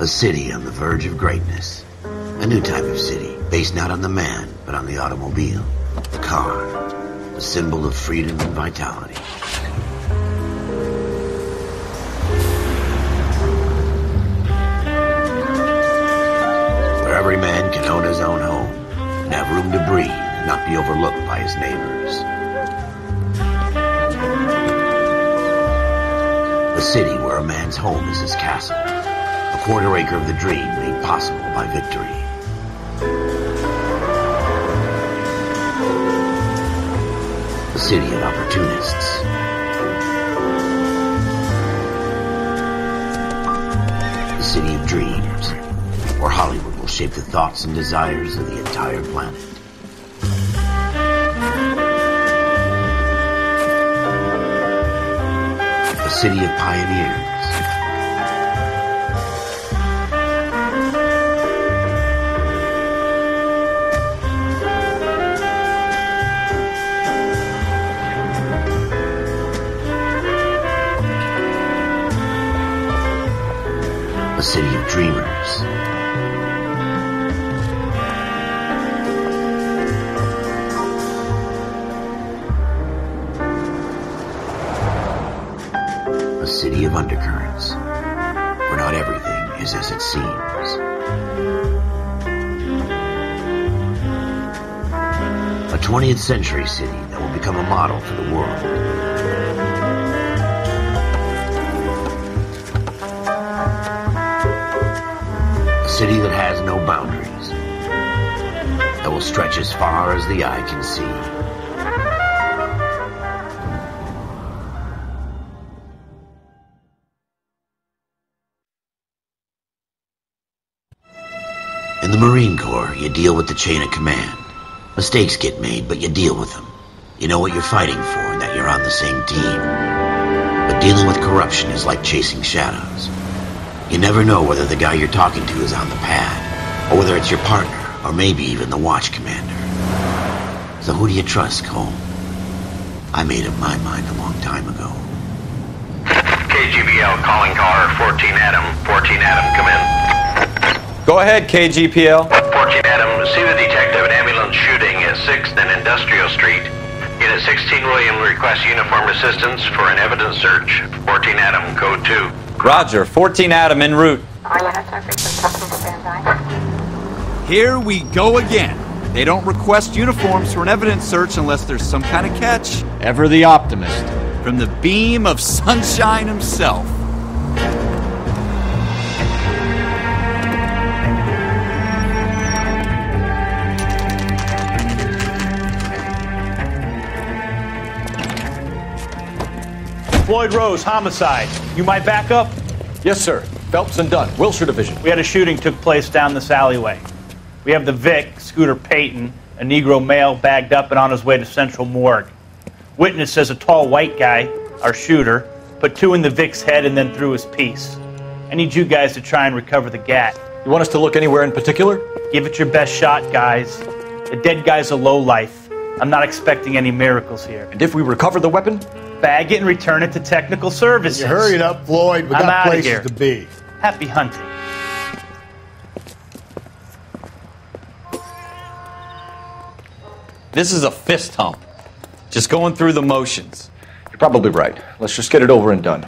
A city on the verge of greatness. A new type of city, based not on the man, but on the automobile, the car, the symbol of freedom and vitality. Where every man can own his own home, and have room to breathe, and not be overlooked by his neighbors. A city where a man's home is his castle. A quarter acre of the dream made possible by victory. A city of opportunists. A city of dreams, where Hollywood will shape the thoughts and desires of the entire planet. A city of pioneers. A city of dreamers. A city of undercurrents, where not everything is as it seems. A 20th century city that will become a model for the world. A city that has no boundaries, that will stretch as far as the eye can see. In the Marine Corps, you deal with the chain of command. Mistakes get made, but you deal with them. You know what you're fighting for and that you're on the same team. But dealing with corruption is like chasing shadows. You never know whether the guy you're talking to is on the pad, or whether it's your partner, or maybe even the watch commander. So who do you trust, Cole? I made up my mind a long time ago. KGBL calling car 14 Adam. 14 Adam, come in. Go ahead, KGPL. 14 Adam, see the detective at ambulance shooting at 6th and Industrial Street. Unit 16 William requests uniform assistance for an evidence search. 14 Adam, code 2. Roger, 14 Adam en route. Here we go again. They don't request uniforms for an evidence search unless there's some kind of catch. Ever the optimist. From the beam of sunshine himself. Floyd Rose, homicide. You might back up? Yes, sir. Phelps and Dunn, Wilshire Division. We had a shooting took place down this alleyway. We have the Vic, Scooter Payton, a Negro male bagged up and on his way to Central Morgue. Witness says a tall white guy, our shooter, put two in the Vic's head and then threw his piece. I need you guys to try and recover the gat. You want us to look anywhere in particular? Give it your best shot, guys. The dead guy's a lowlife. I'm not expecting any miracles here. And if we recover the weapon? Bag it and return it to technical services. You hurry it up, Floyd. We got places to be. Happy hunting. This is a fist hump. Just going through the motions. You're probably right. Let's just get it over and done.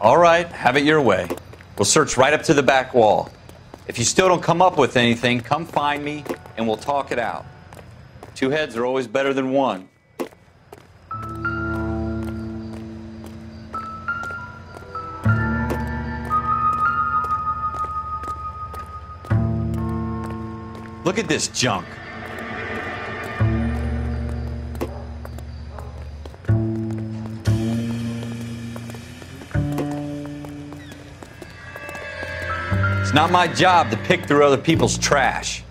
All right, have it your way. We'll search right up to the back wall. If you still don't come up with anything, come find me and we'll talk it out. Two heads are always better than one. Look at this junk. It's not my job to pick through other people's trash.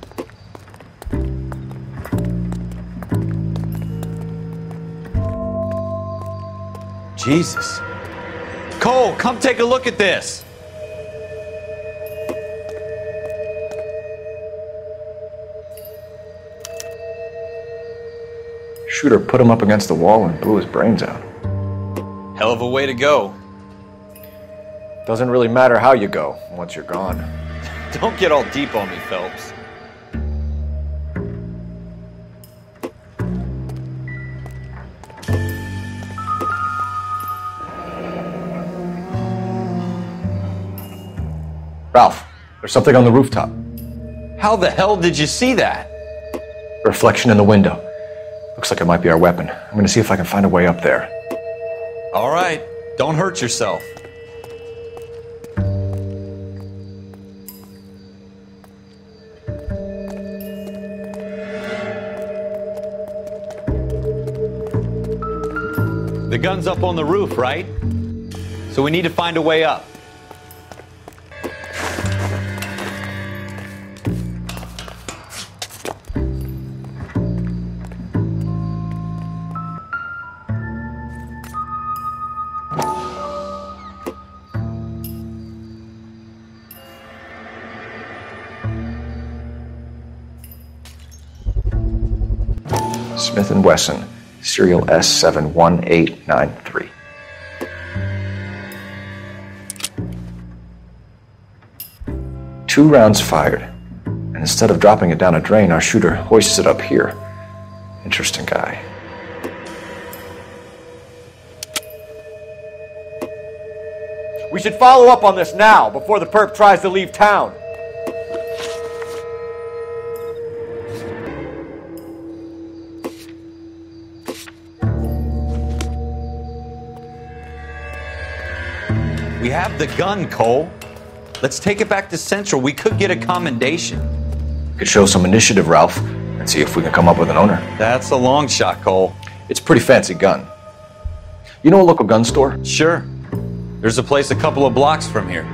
Jesus. Cole, come take a look at this. Shooter put him up against the wall and blew his brains out. Hell of a way to go. Doesn't really matter how you go once you're gone. Don't get all deep on me, Phelps. Ralph, there's something on the rooftop. How the hell did you see that? Reflection in the window. Looks like it might be our weapon. I'm gonna see if I can find a way up there. All right, don't hurt yourself. The gun's up on the roof, right? So we need to find a way up. Smith & Wesson, serial S71893. Two rounds fired, and instead of dropping it down a drain, our shooter hoists it up here. Interesting guy. We should follow up on this now, before the perp tries to leave town. We have the gun, Cole. Let's take it back to Central. We could get a commendation. We could show some initiative, Ralph, and see if we can come up with an owner. That's a long shot, Cole. It's a pretty fancy gun. You know a local gun store? Sure. There's a place a couple of blocks from here.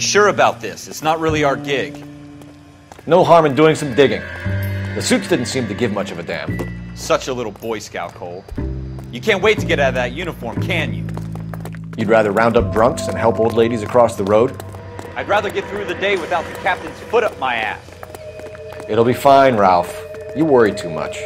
Sure about this? It's not really our gig. No harm in doing some digging. The suits didn't seem to give much of a damn. Such a little Boy Scout, Cole. You can't wait to get out of that uniform, can you? You'd rather round up drunks and help old ladies across the road? I'd rather get through the day without the captain's foot up my ass. It'll be fine, Ralph. You worry too much.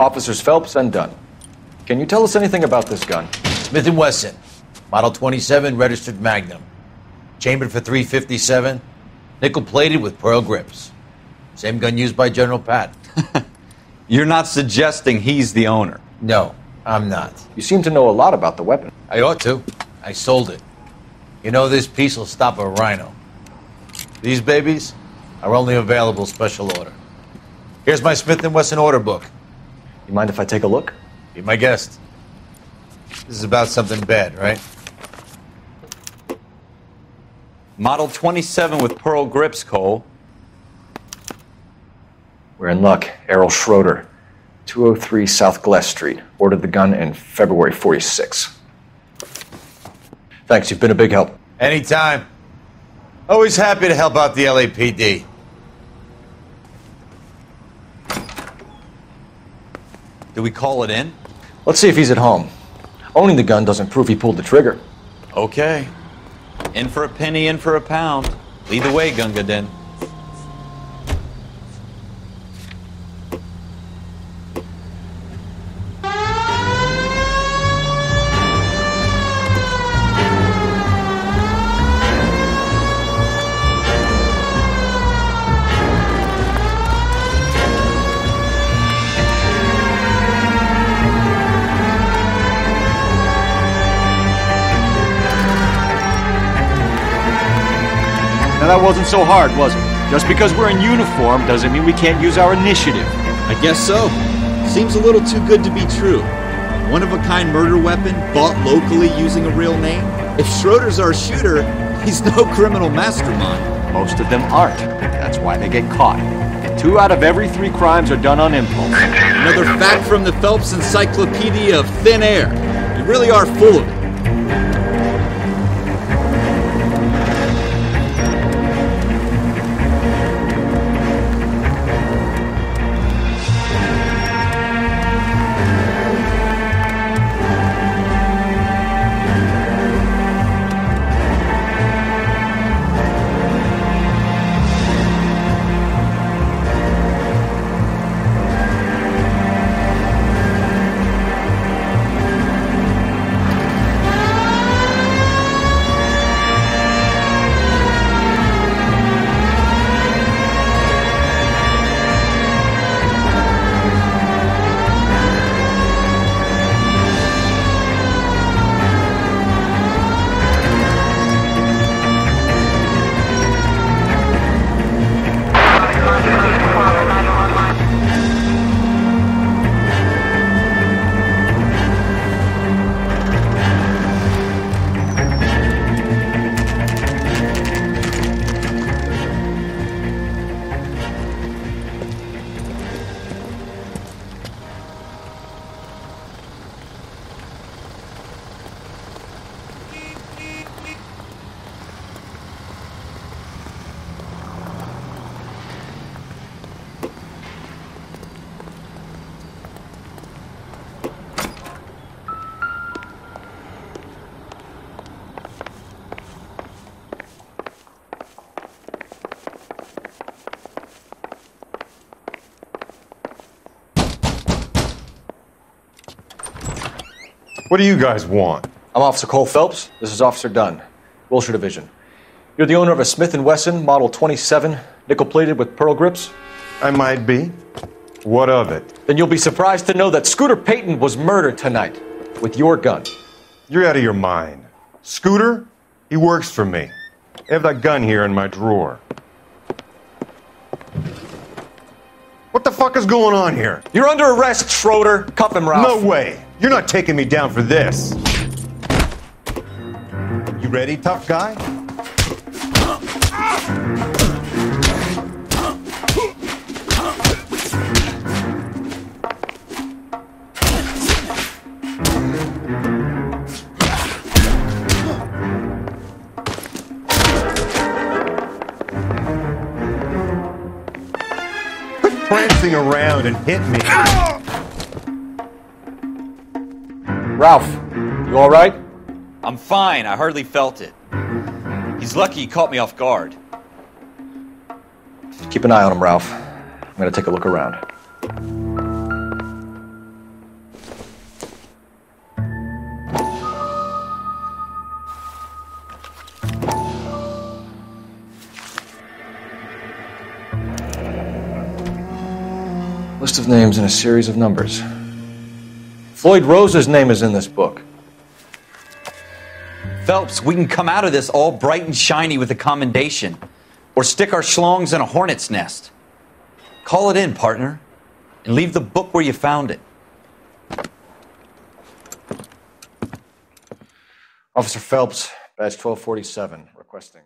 Officers Phelps and Dunn, can you tell us anything about this gun? Smith & Wesson, model 27, registered Magnum. Chambered for .357, nickel-plated with pearl grips. Same gun used by General Patton. You're not suggesting he's the owner? No, I'm not. You seem to know a lot about the weapon. I ought to. I sold it. You know, this piece will stop a rhino. These babies are only available special order. Here's my Smith & Wesson order book. You mind if I take a look? Be my guest. This is about something bad, right? Model 27 with pearl grips, Cole. We're in luck. Errol Schroeder, 203 South Glass Street. Ordered the gun in February 46. Thanks, you've been a big help. Anytime. Always happy to help out the LAPD. Do we call it in? Let's see if he's at home. Owning the gun doesn't prove he pulled the trigger. Okay. In for a penny, in for a pound. Lead the way, Gunga Din. That wasn't so hard, was it? Just because we're in uniform doesn't mean we can't use our initiative. I guess so. Seems a little too good to be true. One-of-a-kind murder weapon bought locally using a real name? If Schroeder's our shooter, he's no criminal mastermind. Most of them aren't. That's why they get caught. And 2 out of every 3 crimes are done on impulse. Another fact from the Phelps Encyclopedia of Thin Air. You really are full of it. What do you guys want? I'm Officer Cole Phelps. This is Officer Dunn, Wilshire Division. You're the owner of a Smith & Wesson Model 27, nickel-plated with pearl grips? I might be. What of it? Then you'll be surprised to know that Scooter Payton was murdered tonight with your gun. You're out of your mind. Scooter? He works for me. I have that gun here in my drawer. What the fuck is going on here? You're under arrest, Schroeder. Cuff him, Ralph. No way. You're not taking me down for this. You ready, tough guy? Quit prancing around and hit me. Ralph, you all right? I'm fine. I hardly felt it. He's lucky he caught me off guard. Keep an eye on him, Ralph. I'm going to take a look around. List of names in a series of numbers. Floyd Rose's name is in this book. Phelps, we can come out of this all bright and shiny with a commendation, or stick our schlongs in a hornet's nest. Call it in, partner, and leave the book where you found it. Officer Phelps, badge 1247, requesting.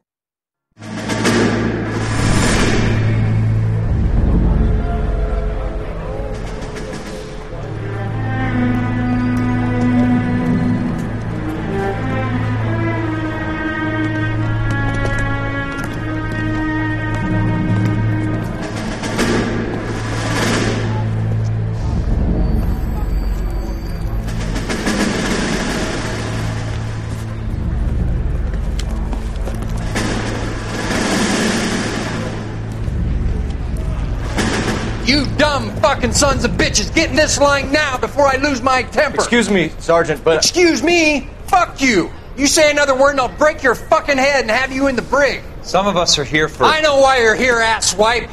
You dumb fucking sons of bitches, get in this line now before I lose my temper. Excuse me, Sergeant, but... Excuse me? Fuck you. You say another word and I'll break your fucking head and have you in the brig. Some of us are here for... I know why you're here, asswipe.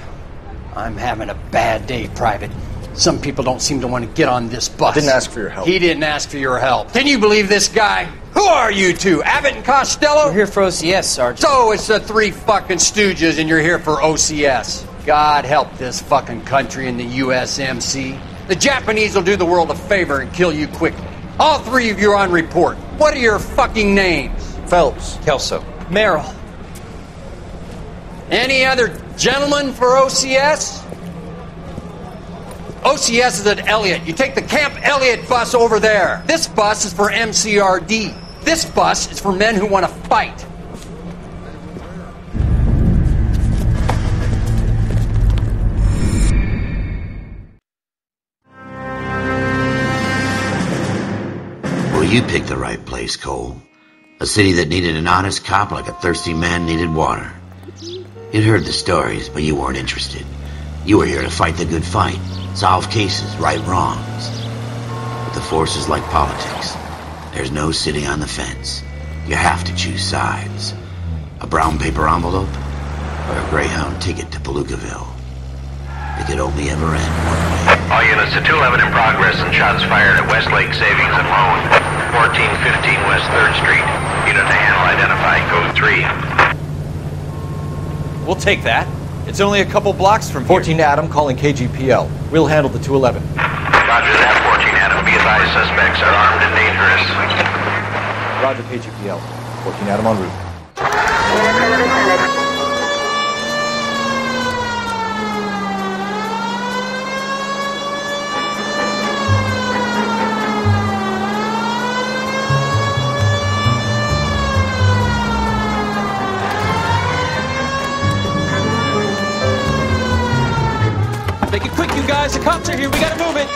I'm having a bad day, Private. Some people don't seem to want to get on this bus. I didn't ask for your help. He didn't ask for your help. Can you believe this guy? Who are you two? Abbott and Costello? We're here for OCS, Sergeant. So it's the three fucking stooges and you're here for OCS. God help this fucking country and the USMC. The Japanese will do the world a favor and kill you quickly. All three of you are on report. What are your fucking names? Phelps. Kelso. Merrill. Any other gentlemen for OCS? OCS is at Elliott. You take the Camp Elliott bus over there. This bus is for MCRD. This bus is for men who want to fight. You picked the right place, Cole. A city that needed an honest cop like a thirsty man needed water. You'd heard the stories, but you weren't interested. You were here to fight the good fight, solve cases, right wrongs. But the force is like politics. There's no sitting on the fence. You have to choose sides. A brown paper envelope or a Greyhound ticket to Palookaville. It could only ever end one way. All units to 211 in progress and shots fired at Westlake Savings and Loan, 1415 West 3rd Street. Unit to handle identified code 3. We'll take that. It's only a couple blocks from 14 here. 14 Adam calling KGPL. We'll handle the 211. Roger that, 14 Adam. Be advised suspects are armed and dangerous. Roger KGPL. 14 Adam en route. Make it quick, you guys. The cops are here. We gotta move it.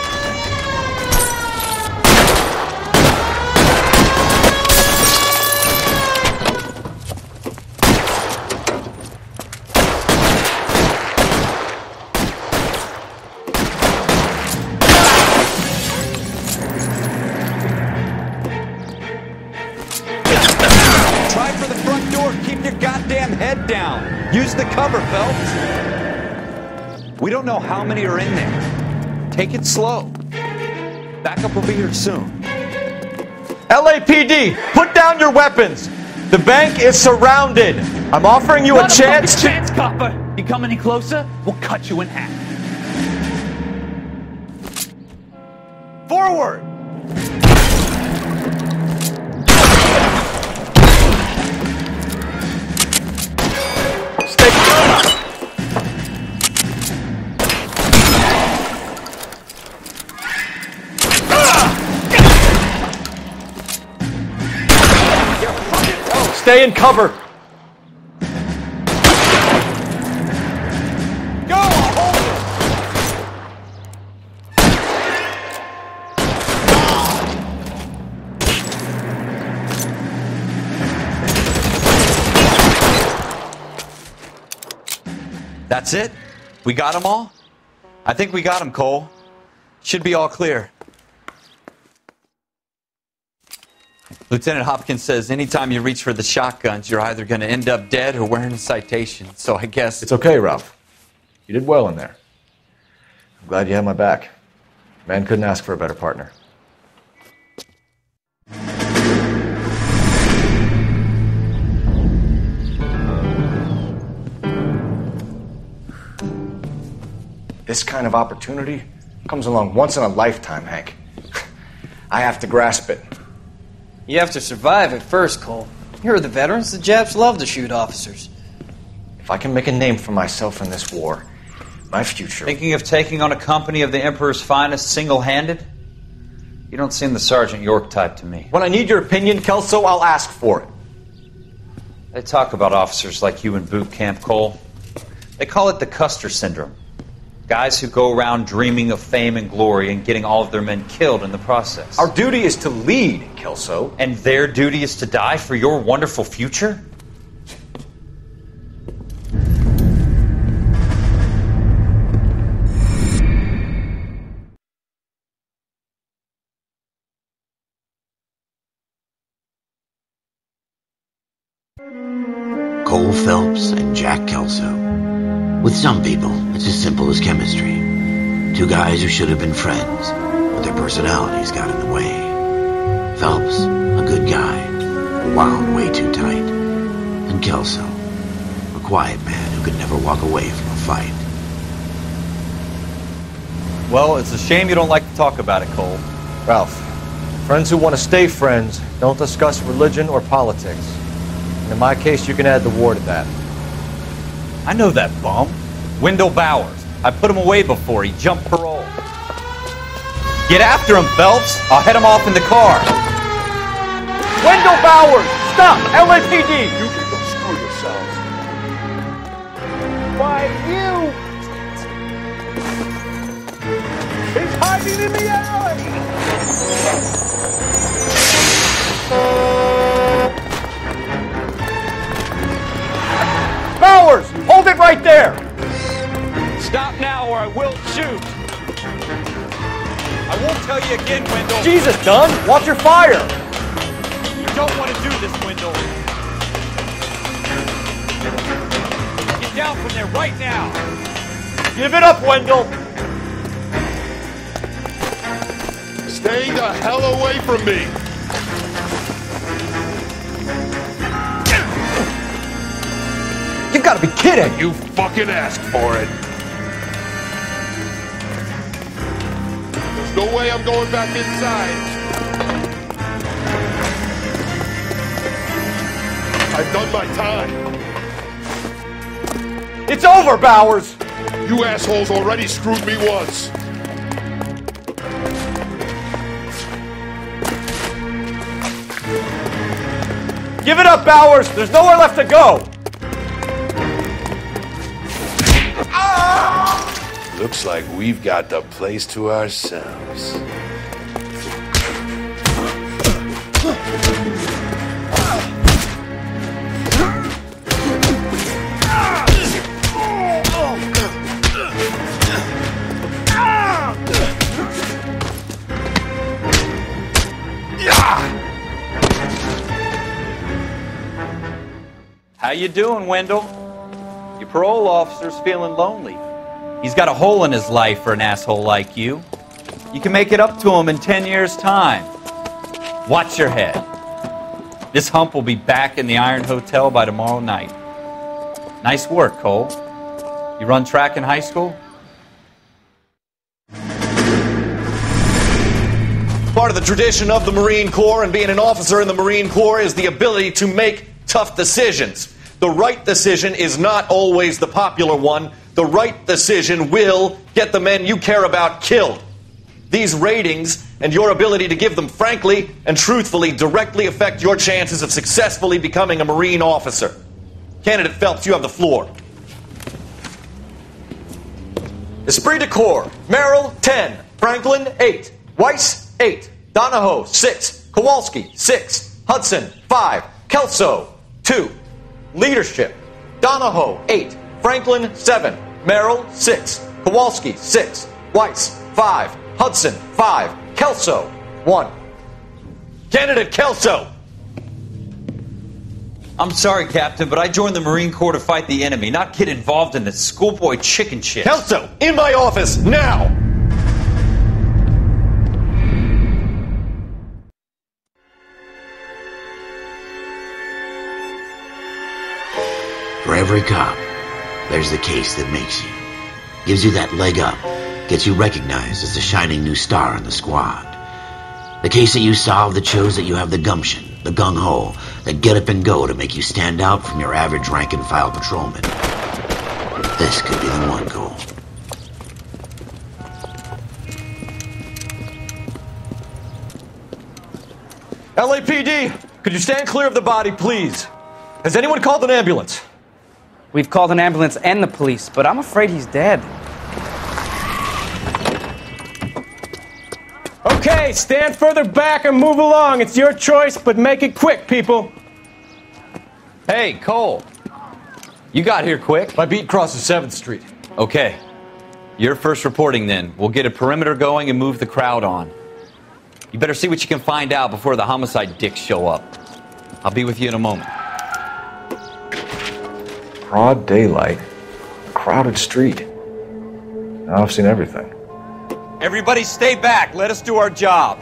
Try for the front door. Keep your goddamn head down. Use the cover, Phelps. We don't know how many are in there. Take it slow. Backup will be here soon. LAPD, put down your weapons. The bank is surrounded. I'm offering you a chance to... Not a fucking chance, copper. You come any closer, we'll cut you in half. Forward! Stay calm. Stay in cover. Go! That's it? We got them all? I think we got them, Cole. Should be all clear. Lieutenant Hopkins says anytime you reach for the shotguns, you're either going to end up dead or wearing a citation, so I guess... It's okay, Ralph. You did well in there. I'm glad you had my back. Man couldn't ask for a better partner. This kind of opportunity comes along once in a lifetime, Hank. I have to grasp it. You have to survive at first, Cole. You're the veterans. The Japs love to shoot officers. If I can make a name for myself in this war, my future... Thinking of taking on a company of the Emperor's finest single-handed? You don't seem the Sergeant York type to me. When I need your opinion, Kelso, I'll ask for it. They talk about officers like you in boot camp, Cole. They call it the Custer Syndrome. Guys who go around dreaming of fame and glory and getting all of their men killed in the process. Our duty is to lead, Kelso. And their duty is to die for your wonderful future? Cole Phelps and Jack Kelso. With some people, it's as simple as chemistry. Two guys who should have been friends, but their personalities got in the way. Phelps, a good guy, wound way too tight. And Kelso, a quiet man who could never walk away from a fight. Well, it's a shame you don't like to talk about it, Cole. Ralph, friends who want to stay friends don't discuss religion or politics. In my case, you can add the war to that. I know that bum. Wendell Bowers. I put him away before he jumped parole. Get after him, Phelps. I'll head him off in the car. Wendell Bowers! Stop! LAPD! You can go screw yourselves. Why, you! He's hiding in the alley! Bowers, hold it right there! Stop now or I will shoot. I won't tell you again, Wendell. Jesus, Dunn, watch your fire! You don't want to do this, Wendell. Get down from there right now! Give it up, Wendell! Stay the hell away from me! You've got to be kidding! You fucking asked for it! There's no way I'm going back inside. I've done my time. It's over, Bowers! You assholes already screwed me once. Give it up, Bowers! There's nowhere left to go! Looks like we've got the place to ourselves. How you doing, Wendell? Your parole officer's feeling lonely. He's got a hole in his life for an asshole like you. You can make it up to him in 10 years' time. Watch your head. This hump will be back in the Iron Hotel by tomorrow night. Nice work, Cole. You run track in high school? Part of the tradition of the Marine Corps and being an officer in the Marine Corps is the ability to make tough decisions. The right decision is not always the popular one. The right decision will get the men you care about killed. These ratings and your ability to give them frankly and truthfully directly affect your chances of successfully becoming a Marine officer. Candidate Phelps, you have the floor. Esprit de Corps, Merrill, 10, Franklin, 8, Weiss, 8, Donahoe, 6, Kowalski, 6, Hudson, 5, Kelso, 2, Leadership, Donahoe, 8, Franklin, 7, Merrill, 6, Kowalski, 6, Weiss, 5, Hudson, 5, Kelso, 1. Candidate Kelso! I'm sorry, Captain, but I joined the Marine Corps to fight the enemy, not get involved in this schoolboy chicken shit. Kelso, in my office, now! For every cop, there's the case that makes you, gives you that leg up, gets you recognized as the shining new star in the squad. The case that you solve that shows that you have the gumption, the gung-ho, the get-up-and-go to make you stand out from your average rank-and-file patrolman. This could be the one, Cole. LAPD, could you stand clear of the body, please? Has anyone called an ambulance? We've called an ambulance and the police, but I'm afraid he's dead. Okay, stand further back and move along. It's your choice, but make it quick, people. Hey, Cole. You got here quick. My beat crosses 7th Street. Okay. You're first reporting then. We'll get a perimeter going and move the crowd on. You better see what you can find out before the homicide dicks show up. I'll be with you in a moment. Broad daylight, crowded street. I've seen everything. Everybody stay back. Let us do our job.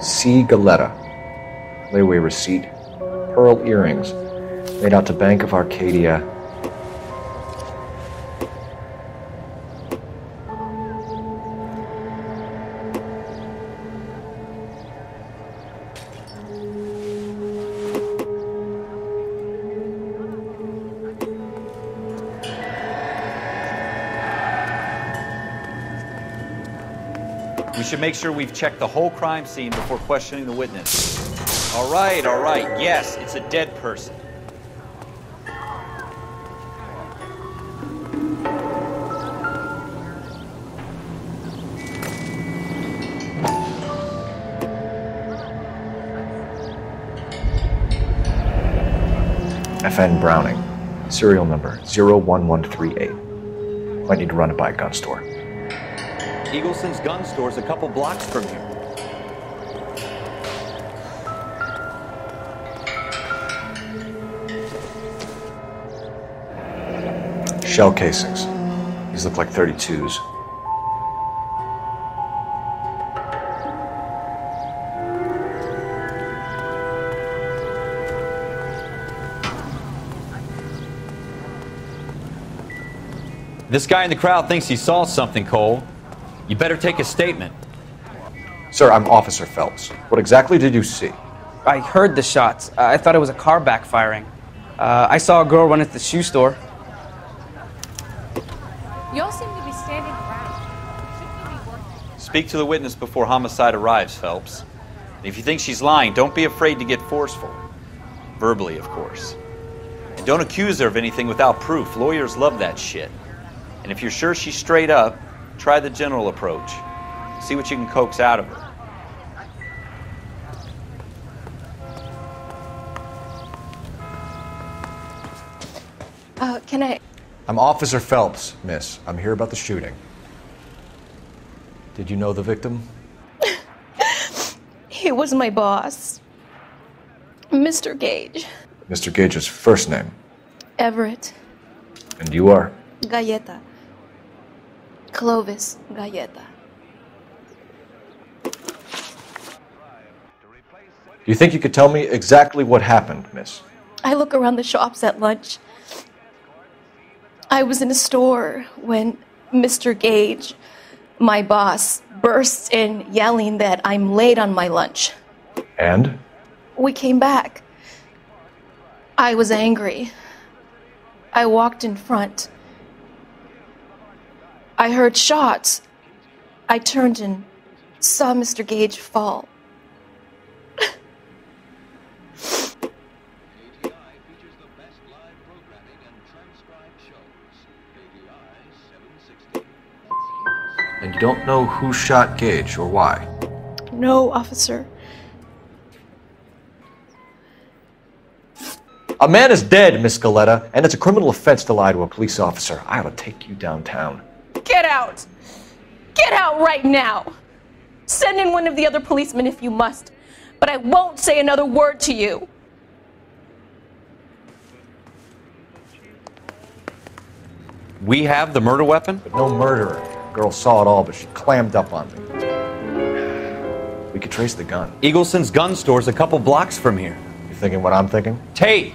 C. Galletta, layaway receipt, pearl earrings, made out to Bank of Arcadia. Should make sure we've checked the whole crime scene before questioning the witness. All right. Yes, it's a dead person. F.N. Browning, serial number 01138. Might need to run it by a gun store. Eagleson's Gun Store is a couple blocks from here. Shell casings. These look like 32s. This guy in the crowd thinks he saw something, Cole. You better take a statement. Sir, I'm Officer Phelps. What exactly did you see? I heard the shots. I thought it was a car backfiring. I saw a girl run into the shoe store. You all seem to be standing around. Shouldn't you be working? Speak to the witness before homicide arrives, Phelps. And if you think she's lying, don't be afraid to get forceful. Verbally, of course. And don't accuse her of anything without proof. Lawyers love that shit. And if you're sure she's straight up, try the general approach. See what you can coax out of her. I'm Officer Phelps, miss. I'm here about the shooting. Did you know the victim? He was my boss. Mr. Gage. Mr. Gage's first name? Everett. And you are? Galletta. Clovis Galletta. Do you think you could tell me exactly what happened, miss? I look around the shops at lunch. I was in a store when Mr. Gage, my boss, bursts in yelling that I'm late on my lunch. And? We came back. I was angry. I walked in front. I heard shots. I turned and saw Mr. Gage fall. and you don't know who shot Gage or why? No, officer. A man is dead, Miss Galletta, and it's a criminal offense to lie to a police officer. I will take you downtown. Get out! Get out right now! Send in one of the other policemen if you must, but I won't say another word to you. We have the murder weapon? But no murderer. The girl saw it all, but she clammed up on me. We could trace the gun. Eagleson's Gun Store's a couple blocks from here. You thinking what I'm thinking? Tate,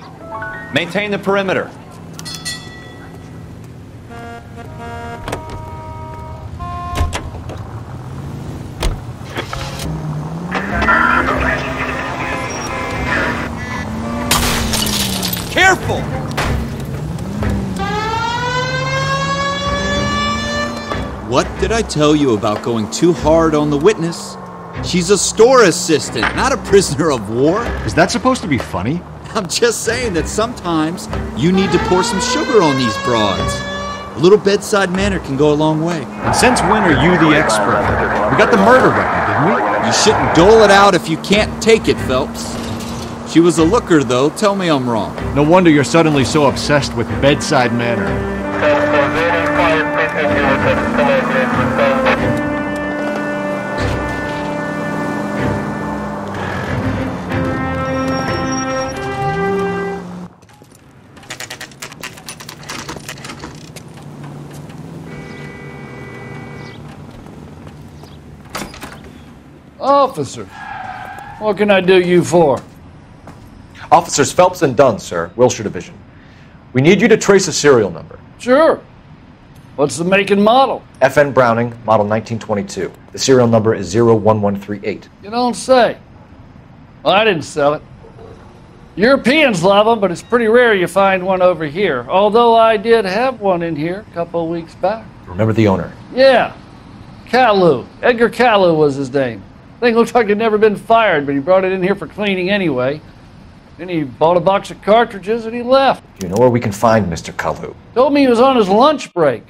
maintain the perimeter. Careful! What did I tell you about going too hard on the witness? She's a store assistant, not a prisoner of war. Is that supposed to be funny? I'm just saying that sometimes you need to pour some sugar on these broads. A little bedside manner can go a long way. And since when are you the expert? We got the murder weapon, didn't we? You shouldn't dole it out if you can't take it, Phelps. She was a looker, though. Tell me I'm wrong. No wonder you're suddenly so obsessed with bedside manner. Officer, what can I do you for? Officers Phelps and Dunn, sir, Wilshire Division. We need you to trace a serial number. Sure. What's the make and model? F.N. Browning, model 1922. The serial number is 01138. You don't say. Well, I didn't sell it. Europeans love them, but it's pretty rare you find one over here. Although I did have one in here a couple of weeks back. Remember the owner? Yeah. Kalou. Edgar Kalou was his name. Thing looked like it had never been fired, but he brought it in here for cleaning anyway. Then he bought a box of cartridges and he left. Do you know where we can find Mr. Kalou? Told me he was on his lunch break.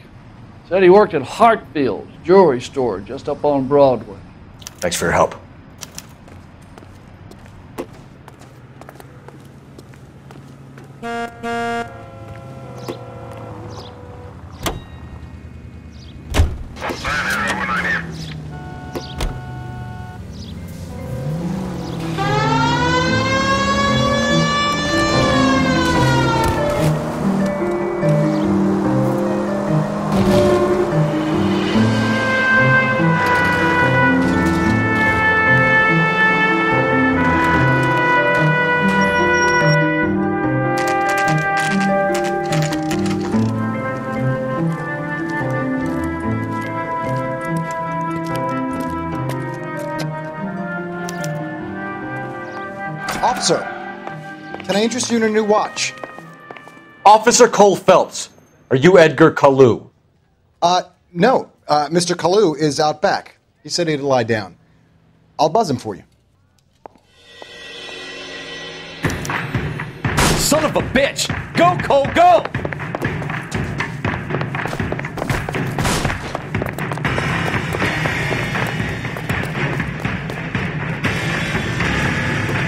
Said he worked at Hartfield's jewelry store just up on Broadway. Thanks for your help. Interest you in a new watch. Officer Cole Phelps, are you Edgar Kalou? No. Mr. Kalou is out back. He said he'd lie down. I'll buzz him for you. Son of a bitch! Go, Cole, go!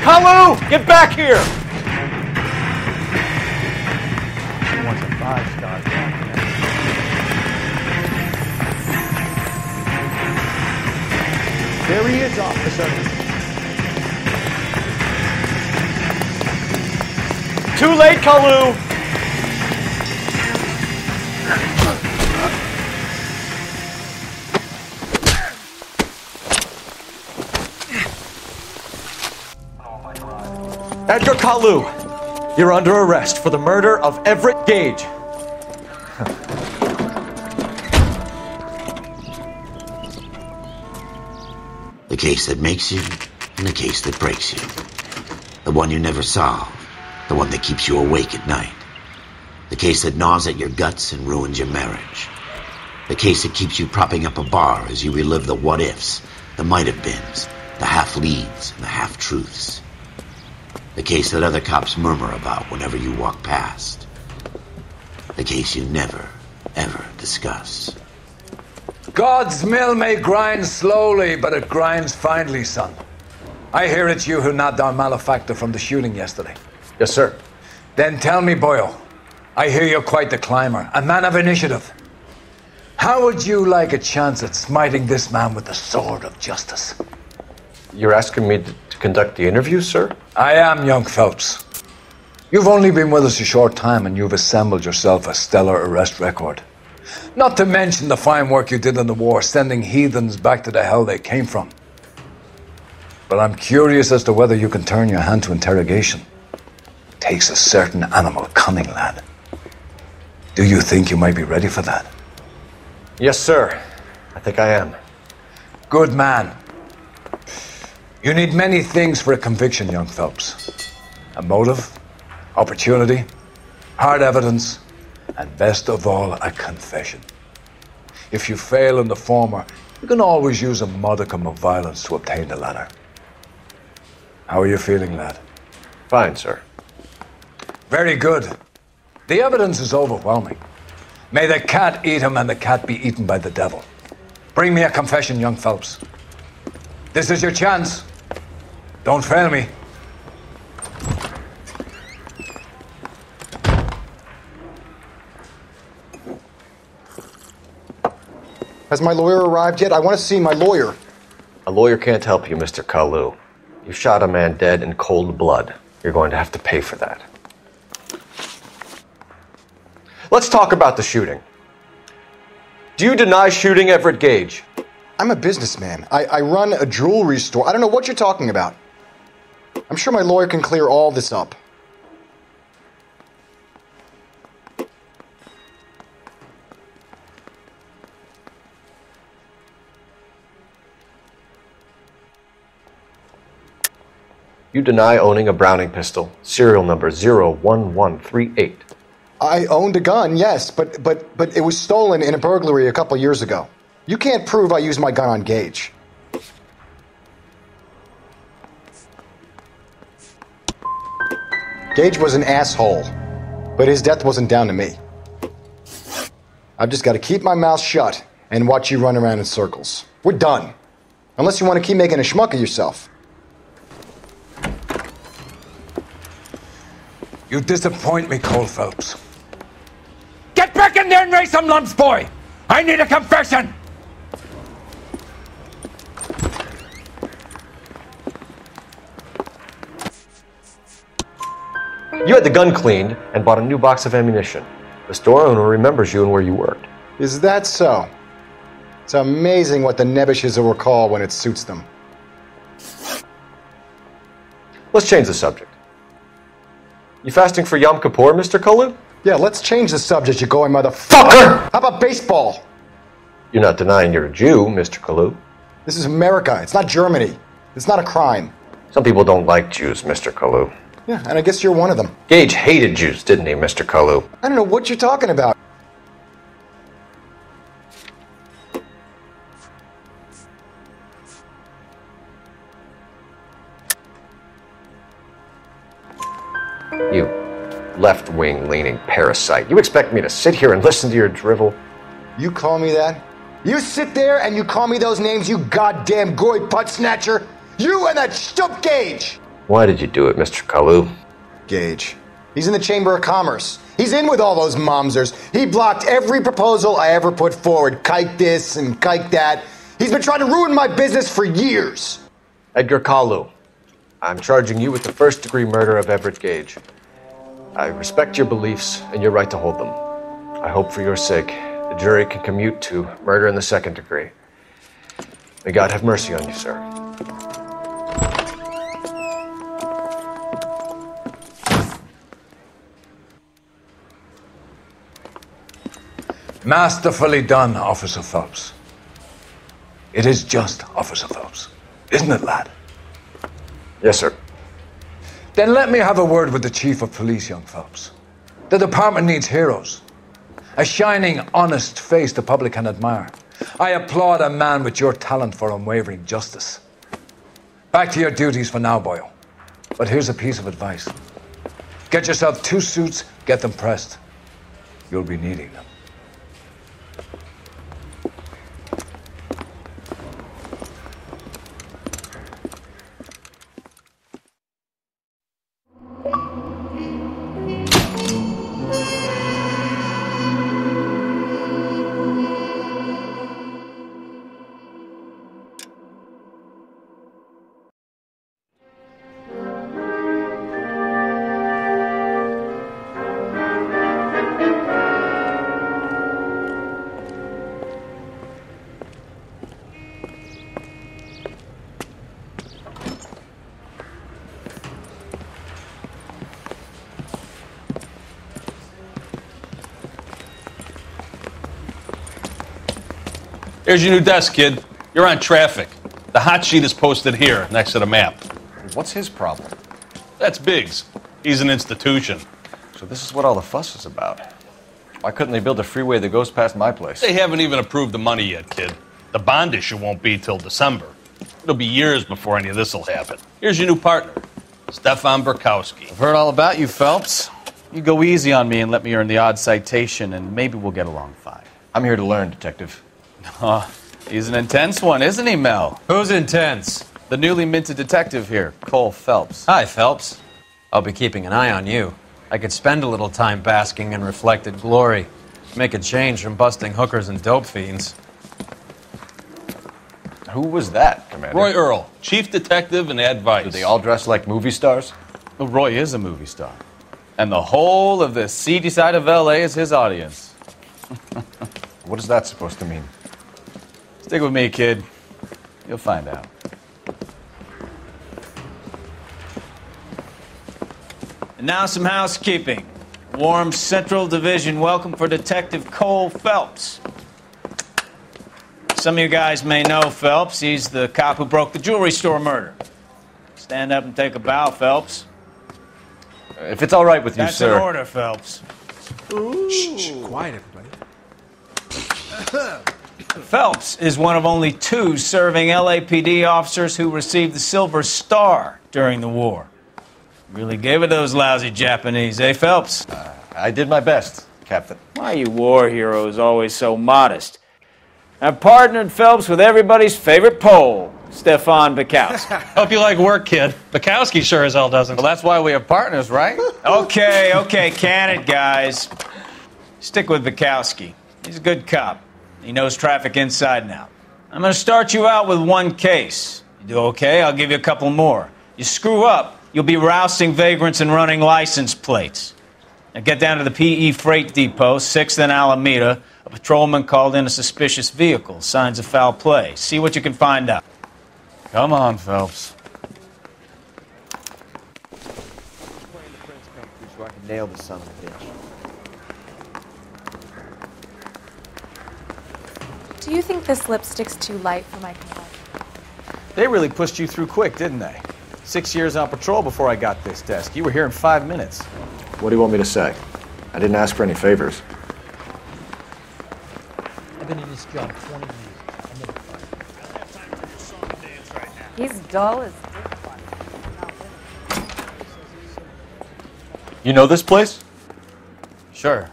Kalou, get back here! There he is, officer. Too late, Kalou! Edgar Kalou, you're under arrest for the murder of Everett Gage. The case that makes you, and the case that breaks you. The one you never solve, the one that keeps you awake at night. The case that gnaws at your guts and ruins your marriage. The case that keeps you propping up a bar as you relive the what-ifs, the might-have-beens, the half-leads, and the half-truths. The case that other cops murmur about whenever you walk past. The case you never, ever discuss. God's mill may grind slowly, but it grinds finely, son. I hear it's you who knocked our malefactor from the shooting yesterday. Yes, sir. Then tell me, Boyle, I hear you're quite the climber, a man of initiative. How would you like a chance at smiting this man with the sword of justice? You're asking me to conduct the interview, sir? I am, young Phelps. You've only been with us a short time and you've assembled yourself a stellar arrest record. Not to mention the fine work you did in the war, sending heathens back to the hell they came from. But I'm curious as to whether you can turn your hand to interrogation. It takes a certain animal cunning, lad. Do you think you might be ready for that? Yes, sir. I think I am. Good man. You need many things for a conviction, young Phelps. A motive, opportunity, hard evidence, and best of all, a confession. If you fail in the former, you can always use a modicum of violence to obtain the latter. How are you feeling, lad? Fine, sir. Very good. The evidence is overwhelming. May the cat eat him and the cat be eaten by the devil. Bring me a confession, young Phelps. This is your chance. Don't fail me. Has my lawyer arrived yet? I want to see my lawyer. A lawyer can't help you, Mr. Kalou. You shot a man dead in cold blood. You're going to have to pay for that. Let's talk about the shooting. Do you deny shooting Everett Gage? I'm a businessman. I run a jewelry store. I don't know what you're talking about. I'm sure my lawyer can clear all this up. You deny owning a Browning pistol, serial number 01138. I owned a gun, yes, but it was stolen in a burglary a couple years ago. You can't prove I used my gun on Gage. Gage was an asshole, but his death wasn't down to me. I've just got to keep my mouth shut and watch you run around in circles. We're done. Unless you want to keep making a schmuck of yourself. You disappoint me, Cole Phelps. Get back in there and raise some lumps, boy! I need a confession! You had the gun cleaned and bought a new box of ammunition. The store owner remembers you and where you worked. Is that so? It's amazing what the nebbishes will recall when it suits them. Let's change the subject. You fasting for Yom Kippur, Mr. Kalou? Yeah, let's change the subject, you going motherfucker! How about baseball? You're not denying you're a Jew, Mr. Kalou. This is America, it's not Germany. It's not a crime. Some people don't like Jews, Mr. Kalou. Yeah, and I guess you're one of them. Gage hated Jews, didn't he, Mr. Kalou? I don't know what you're talking about. You left-wing leaning parasite. You expect me to sit here and listen to your drivel? You call me that? You sit there and you call me those names, you goddamn goy putt snatcher! You and that stump Gage! Why did you do it, Mr. Kalou? Gage. He's in the Chamber of Commerce. He's in with all those momsers. He blocked every proposal I ever put forward. Kike this and kike that. He's been trying to ruin my business for years. Edgar Kalou, I'm charging you with the first-degree murder of Everett Gage. I respect your beliefs and your right to hold them. I hope for your sake the jury can commute to murder in the second degree. May God have mercy on you, sir. Masterfully done, Officer Phelps. It is just, Officer Phelps. Isn't it, lad? Yes, sir. Then let me have a word with the Chief of Police, young Phelps. The department needs heroes. A shining, honest face the public can admire. I applaud a man with your talent for unwavering justice. Back to your duties for now, Boyle. But here's a piece of advice. Get yourself 2 suits, get them pressed. You'll be needing them. There's your new desk, kid. You're on traffic. The hot sheet is posted here, next to the map. What's his problem? That's Biggs. He's an institution. So this is what all the fuss is about. Why couldn't they build a freeway that goes past my place? They haven't even approved the money yet, kid. The bond issue won't be till December. It'll be years before any of this will happen. Here's your new partner, Stefan Berkowski. I've heard all about you, Phelps. You go easy on me and let me earn the odd citation, and maybe we'll get along fine. I'm here to learn, Detective. Oh, he's an intense one, isn't he, Mel? Who's intense? The newly minted detective here, Cole Phelps. Hi, Phelps. I'll be keeping an eye on you. I could spend a little time basking in reflected glory. Make a change from busting hookers and dope fiends. Who was that, Commander? Roy Earle, chief detective and advice. Do they all dress like movie stars? Well, Roy is a movie star. And the whole of the seedy side of L.A. is his audience. What is that supposed to mean? Stick with me, kid. You'll find out. Now some housekeeping. Warm Central Division welcome for Detective Cole Phelps. Some of you guys may know Phelps. He's the cop who broke the jewelry store murder. Stand up and take a bow, Phelps. If it's all right with you, sir. That's an order, Phelps. Ooh. Shh, shh, quiet, everybody. Phelps is one of only two serving LAPD officers who received the Silver Star during the war. Really gave it those lousy Japanese, eh, Phelps? I did my best, Captain. Why you war heroes always so modest? I've partnered Phelps with everybody's favorite Pole, Stefan Berkowski. Hope you like work, kid. Berkowski sure as hell doesn't. Well, that's why we have partners, right? Okay, can it, guys. Stick with Berkowski. He's a good cop. He knows traffic inside and out. I'm going to start you out with one case. You do okay, I'll give you a couple more. You screw up, you'll be rousting vagrants and running license plates. Now get down to the P.E. Freight Depot, 6th and Alameda. A patrolman called in a suspicious vehicle, signs of foul play. See what you can find out. Come on, Phelps. So I can nail this son of a bitch. Do you think this lipstick's too light for my complexion? They really pushed you through quick, didn't they? 6 years on patrol before I got this desk. You were here in 5 minutes. What do you want me to say? I didn't ask for any favors. I've been in this job 20 years. I never fight. I don't have time for your song and dance right now. He's dull as dick. You know this place? Sure.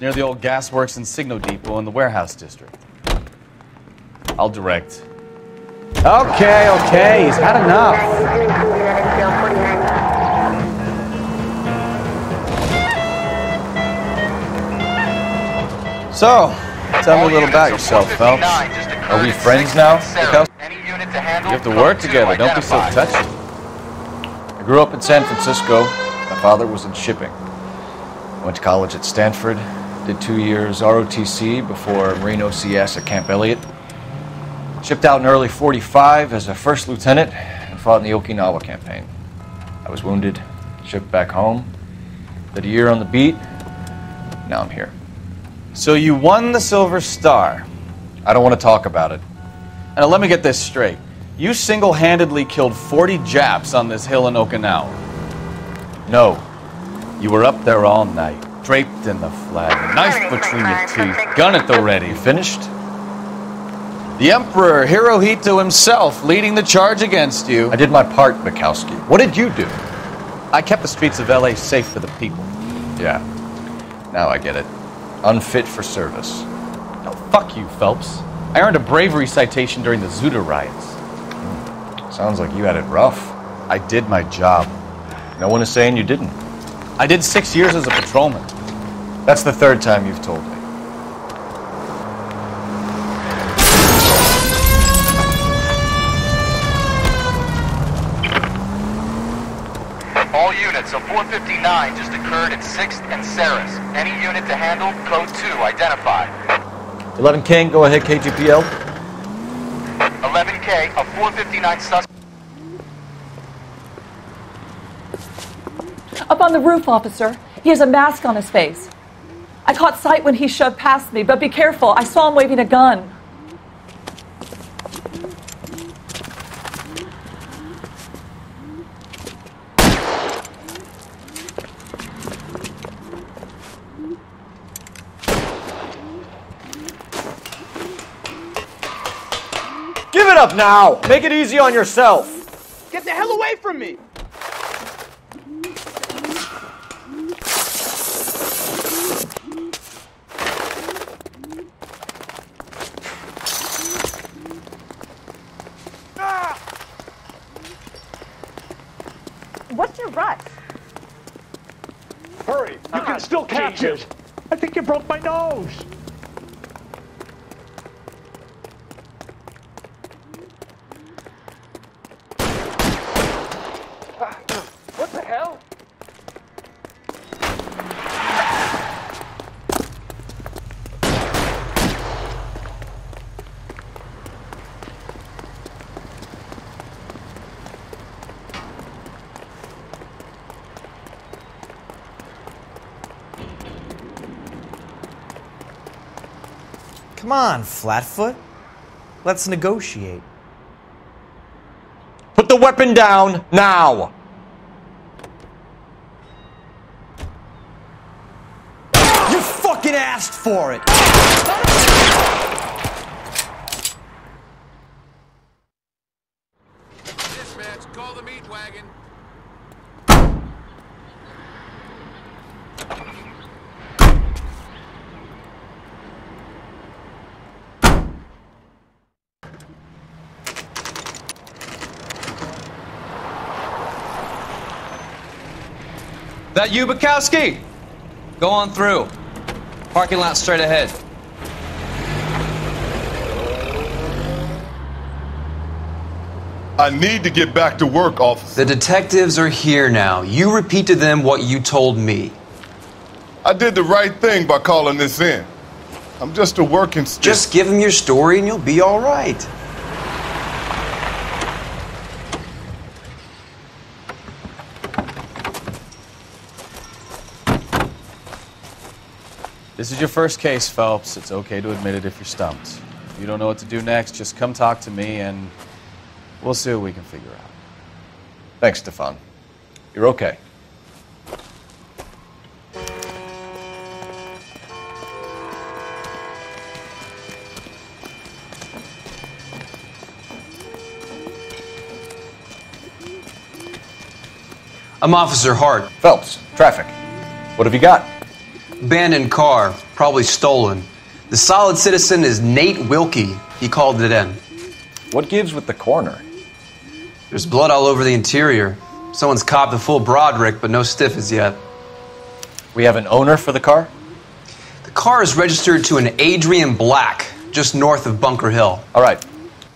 Near the old gas works and Signal Depot in the warehouse district. I'll direct. Okay, he's had enough. So, tell me a little about yourself, Phelps. Are we friends now? You have to work together, don't be so touchy. I grew up in San Francisco. My father was in shipping. I went to college at Stanford, did 2 years ROTC before Marine OCS at Camp Elliott. Shipped out in early 45 as a first lieutenant and fought in the Okinawa campaign. I was wounded, shipped back home, did a year on the beat, now I'm here. So you won the Silver Star. I don't want to talk about it. Now let me get this straight. You single-handedly killed 40 Japs on this hill in Okinawa. No, you were up there all night, draped in the flag, knife between your teeth, gun at the ready. Finished? The Emperor Hirohito himself leading the charge against you. I did my part, Berkowski. What did you do? I kept the streets of L.A. safe for the people. Yeah, now I get it. Unfit for service. No, fuck you, Phelps. I earned a bravery citation during the Zuda riots. Sounds like you had it rough. I did my job. No one is saying you didn't. I did 6 years as a patrolman. That's the third time you've told me. So 459 just occurred at 6th and Ceres. Any unit to handle, code 2 identified. 11 King, go ahead, KGPL. 11K, a 459 suspect. Up on the roof, officer. He has a mask on his face. I caught sight when he shoved past me, but be careful. I saw him waving a gun. Shut up now! Make it easy on yourself! Get the hell away from me! What's your rush? Hurry! You can still catch it! I think you broke my nose! What the hell? Come on, Flatfoot. Let's negotiate. Put the weapon down now! You fucking asked for it! Dispatch, call the meat wagon. That you, Berkowski? Go on through. Parking lot straight ahead. I need to get back to work, officer. The detectives are here now. You repeat to them what you told me. I did the right thing by calling this in. I'm just a working stiff. Just give them your story and you'll be all right. This is your first case, Phelps. It's okay to admit it if you're stumped. If you don't know what to do next, just come talk to me and we'll see what we can figure out. Thanks, Stefan. You're okay. I'm Officer Hart. Phelps, traffic. What have you got? Abandoned car, probably stolen. The solid citizen is Nate Wilkie. He called it in. What gives with the corner? There's blood all over the interior. Someone's copped a full Broderick, but no stiff as yet. We have an owner for the car? The car is registered to an Adrian Black, just north of Bunker Hill. All right,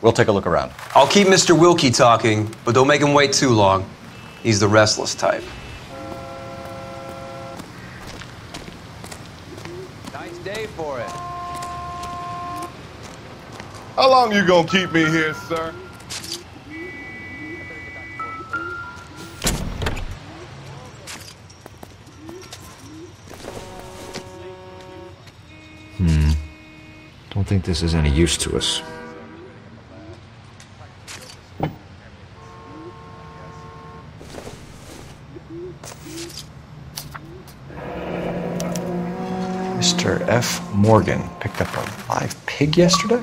we'll take a look around. I'll keep Mr. Wilkie talking, but don't make him wait too long. He's the restless type. For it. How long you gonna keep me here, sir? Don't think this is any use to us. Mr. F. Morgan picked up a live pig yesterday?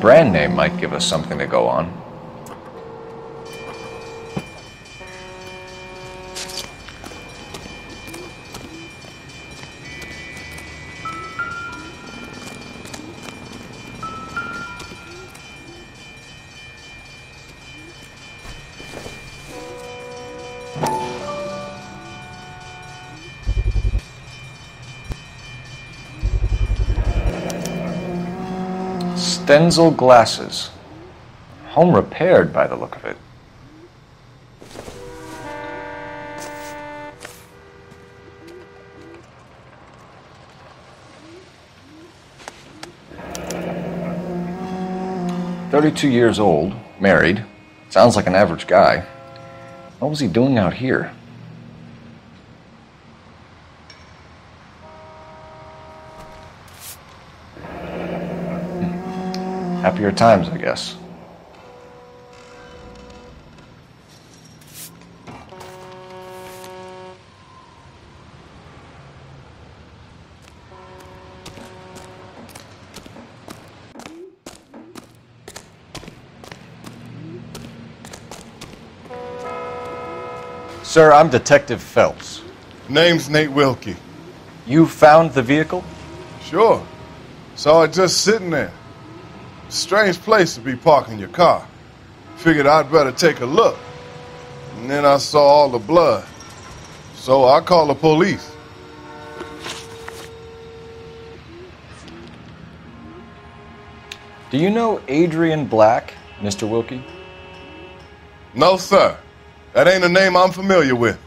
Brand name might give us something to go on. Denzel glasses. Home repaired by the look of it. 32 years old, married, sounds like an average guy. What was he doing out here? Happier times, I guess. Sir, I'm Detective Phelps. Name's Nate Wilkie. You found the vehicle? Sure. Saw it just sitting there. Strange place to be parking your car. Figured I'd better take a look. And then I saw all the blood. So I called the police. Do you know Adrian Black, Mr. Wilkie? No, sir. That ain't a name I'm familiar with.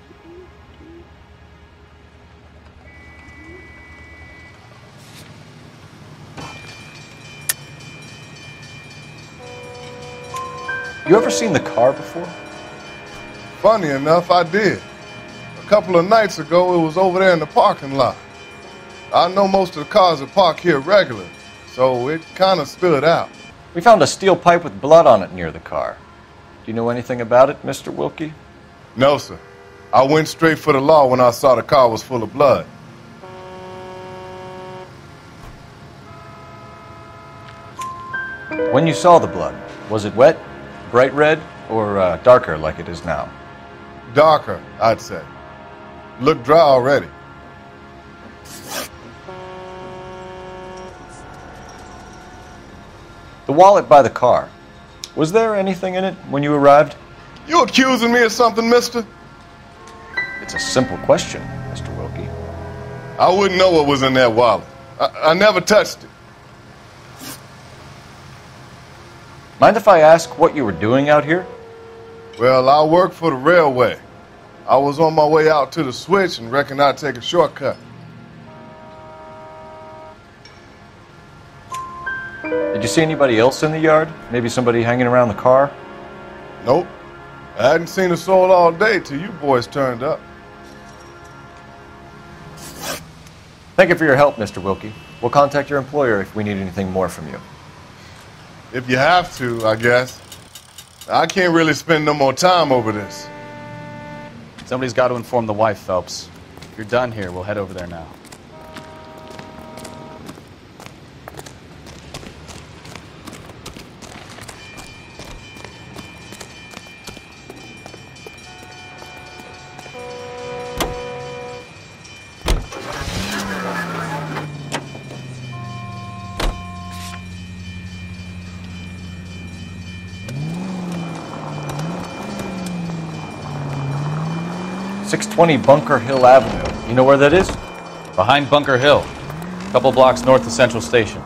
You ever seen the car before? Funny enough, I did. A couple of nights ago, it was over there in the parking lot. I know most of the cars that park here regularly, so it kind of stood out. We found a steel pipe with blood on it near the car. Do you know anything about it, Mr. Wilkie? No, sir. I went straight for the law when I saw the car was full of blood. When you saw the blood, was it wet, bright red, or darker like it is now? Darker, I'd say. Looked dry already. The wallet by the car. Was there anything in it when you arrived? You accusing me of something, mister? It's a simple question, Mr. Wilkie. I wouldn't know what was in that wallet. I never touched it. Mind if I ask what you were doing out here? Well, I work for the railway. I was on my way out to the switch and reckon I'd take a shortcut. Did you see anybody else in the yard? Maybe somebody hanging around the car? Nope. I hadn't seen a soul all day till you boys turned up. Thank you for your help, Mr. Wilkie. We'll contact your employer if we need anything more from you. If you have to, I guess. I can't really spend no more time over this. Somebody's got to inform the wife, Phelps. If you're done here, we'll head over there now. Bunker Hill Avenue. You know where that is? Behind Bunker Hill, a couple blocks north of Central Station.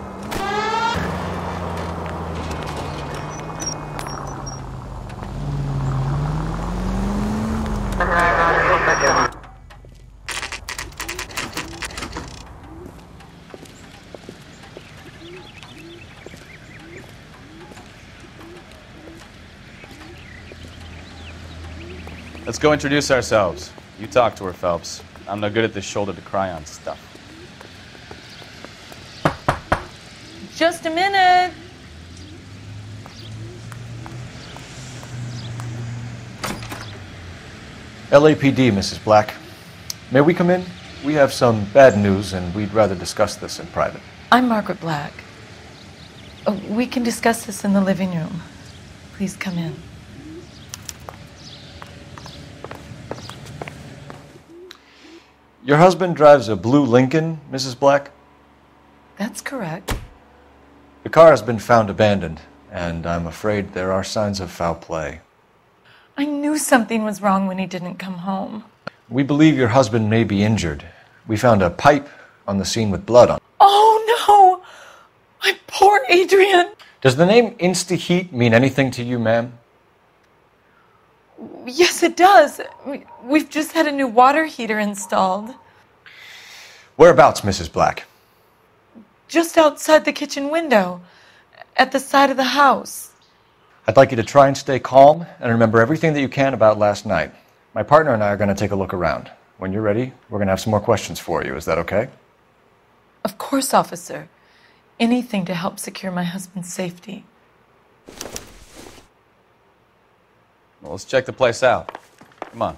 Let's go introduce ourselves. You talk to her, Phelps. I'm no good at this shoulder-to-cry-on stuff. Just a minute. LAPD, Mrs. Black. May we come in? We have some bad news, and we'd rather discuss this in private. I'm Margaret Black. We can discuss this in the living room. Please come in. Your husband drives a blue Lincoln, Mrs. Black? That's correct. The car has been found abandoned, and I'm afraid there are signs of foul play. I knew something was wrong when he didn't come home. We believe your husband may be injured. We found a pipe on the scene with blood on it. Oh, no! My poor Adrian! Does the name Insta-Heat mean anything to you, ma'am? Yes, it does. We've just had a new water heater installed. Whereabouts, Mrs. Black? Just outside the kitchen window, at the side of the house. I'd like you to try and stay calm and remember everything that you can about last night. My partner and I are going to take a look around. When you're ready, we're going to have some more questions for you. Is that okay? Of course, officer. Anything to help secure my husband's safety. Well, let's check the place out. Come on.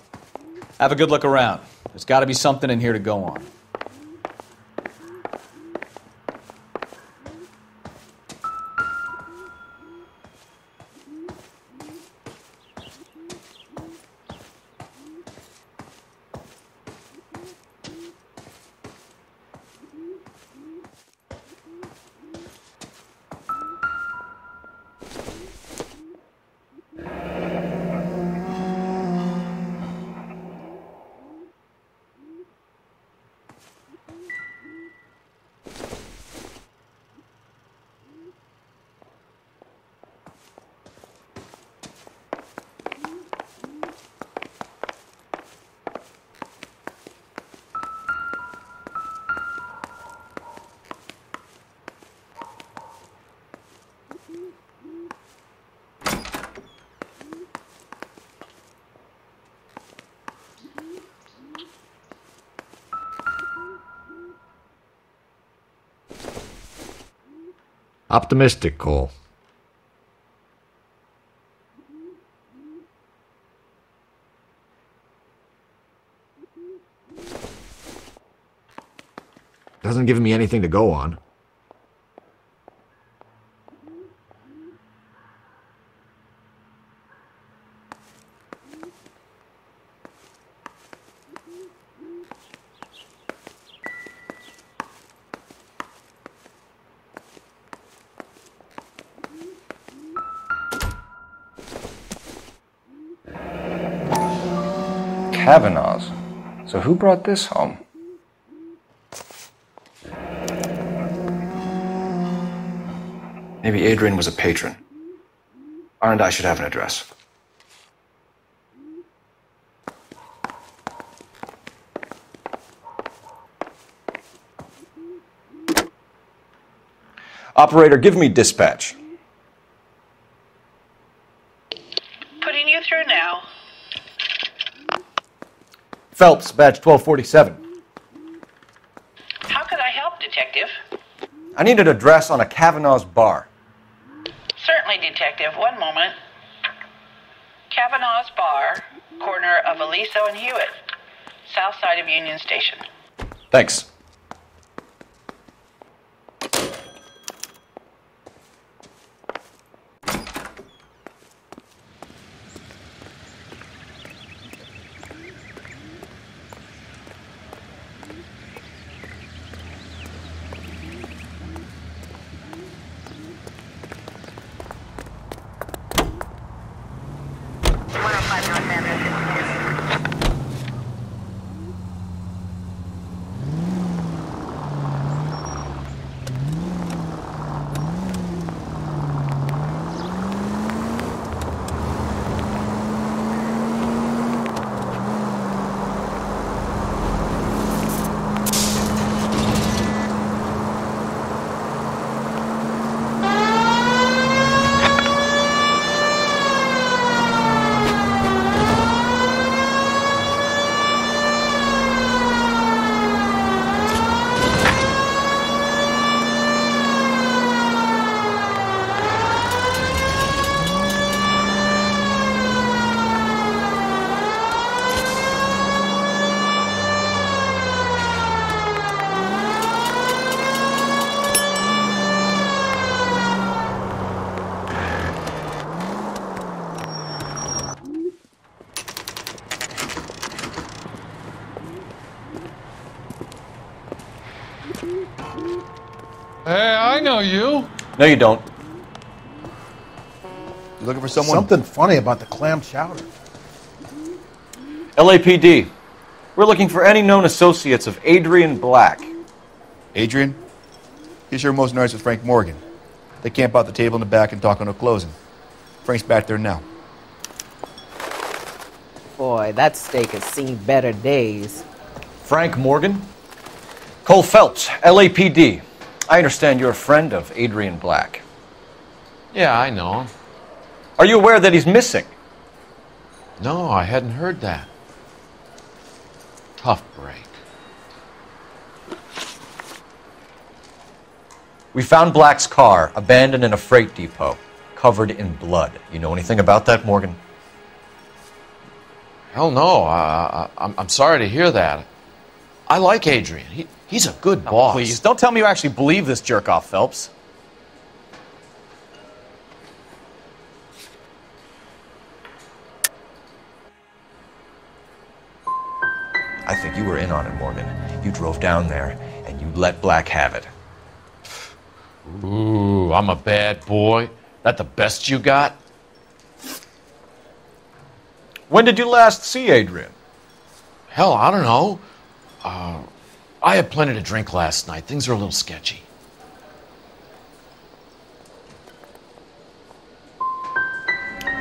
Have a good look around. There's got to be something in here to go on. Optimistic, Cole. Doesn't give me anything to go on. Kavanaugh's. So who brought this home? Maybe Adrian was a patron. R&I should have an address. Operator, give me dispatch. Putting you through now. Phelps, badge 1247. How could I help, Detective? I need an address on a Kavanaugh's bar. Certainly, Detective. One moment. Kavanaugh's bar, corner of Aliso and Hewitt, south side of Union Station. Thanks. You? No, you don't. You looking for someone? Something funny about the clam chowder. LAPD. We're looking for any known associates of Adrian Black. Adrian? He sure most nights with Frank Morgan. They camp out the table in the back and talk on no closing. Frank's back there now. Boy, that steak has seen better days. Frank Morgan? Cole Phelps, LAPD. I understand you're a friend of Adrian Black. Yeah, I know him. Are you aware that he's missing? No, I hadn't heard that. Tough break. We found Black's car, abandoned in a freight depot, covered in blood. You know anything about that, Morgan? Hell no. I'm sorry to hear that. I like Adrian. He's a good boss. Please, don't tell me you actually believe this jerk-off, Phelps. I think you were in on it, Morgan. You drove down there, and you let Black have it. Ooh, I'm a bad boy. That the best you got? When did you last see Adrian? Hell, I don't know. I had plenty to drink last night. Things are a little sketchy.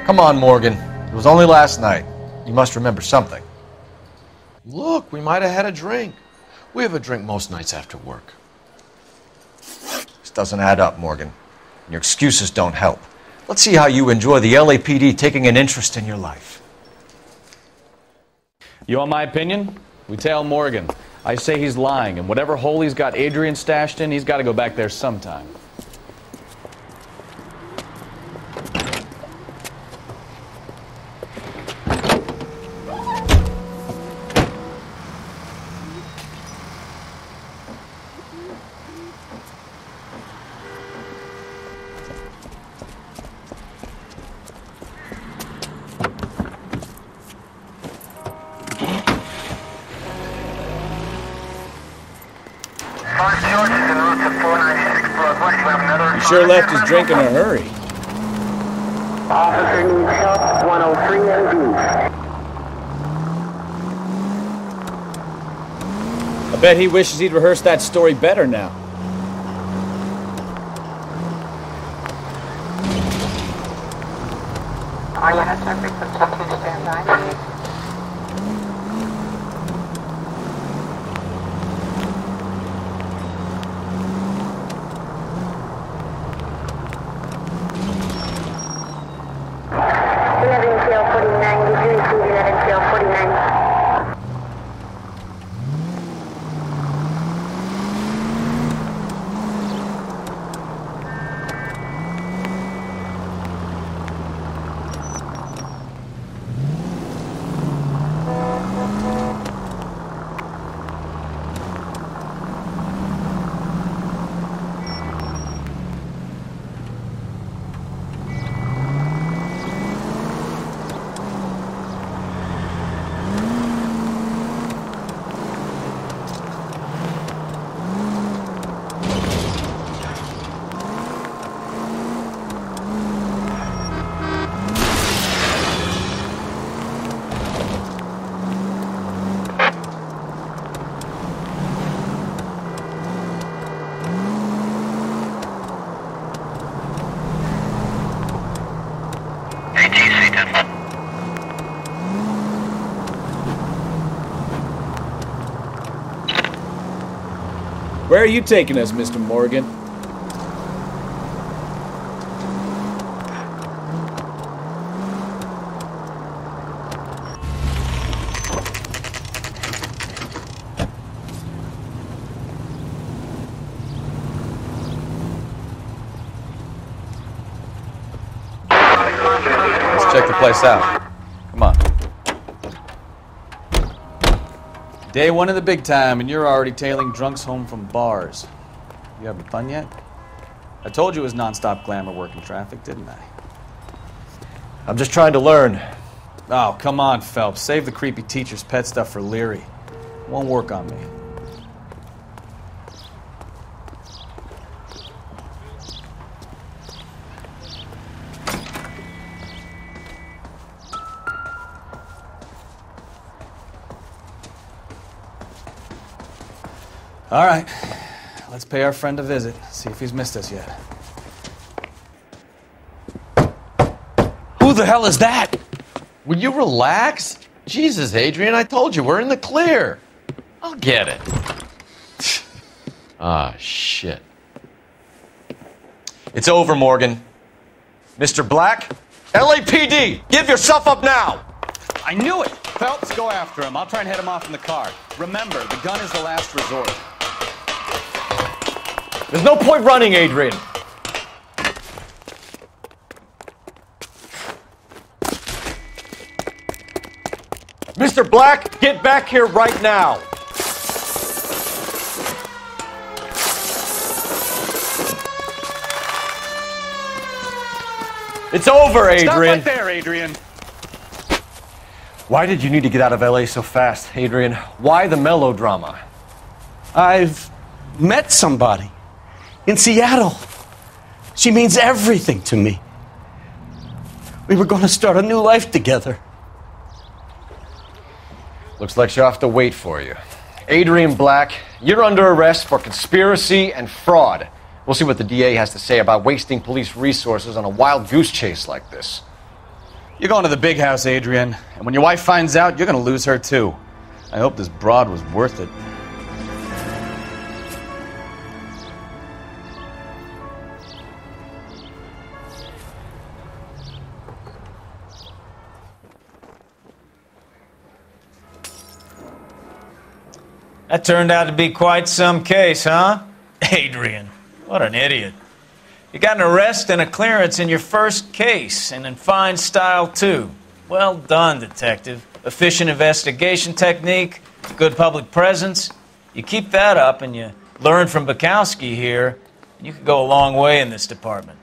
Come on, Morgan. It was only last night. You must remember something. Look, we might have had a drink. We have a drink most nights after work. This doesn't add up, Morgan. Your excuses don't help. Let's see how you enjoy the LAPD taking an interest in your life. You want my opinion? We tail Morgan. I say he's lying, and whatever hole he's got Adrian stashed in, he's got to go back there sometime. Sure left is drink in a hurry. Officer needs help, 103 MD. I bet he wishes he'd rehearsed that story better now. Are you having to substitute standby? Where are you taking us, Mr. Morgan? Let's check the place out. Come on. Day one of the big time, and you're already tailing drunks home from bars. You having fun yet? I told you it was nonstop glamour work in traffic, didn't I? I'm just trying to learn. Oh, come on, Phelps. Save the creepy teacher's pet stuff for Leary. It won't work on me. All right, let's pay our friend a visit, see if he's missed us yet. Who the hell is that? Will you relax? Jesus, Adrian, I told you, we're in the clear. I'll get it. Ah, shit. It's over, Morgan. Mr. Black, LAPD, give yourself up now! I knew it! Phelps, go after him. I'll try and head him off in the car. Remember, the gun is the last resort. There's no point running, Adrian. Mr. Black, get back here right now. It's over, Adrian. Stop right there, Adrian. Why did you need to get out of L.A. so fast, Adrian? Why the melodrama? I've met somebody in Seattle. She means everything to me. We were going to start a new life together. Looks like she'll have to wait for you. Adrian Black, you're under arrest for conspiracy and fraud. We'll see what the DA has to say about wasting police resources on a wild goose chase like this. You're going to the big house, Adrian. And when your wife finds out, you're going to lose her, too. I hope this broad was worth it. That turned out to be quite some case, huh? Adrian. What an idiot. You got an arrest and a clearance in your first case, and in fine style, too. Well done, detective. Efficient investigation technique, good public presence. You keep that up, and you learn from Berkowski here, and you could go a long way in this department.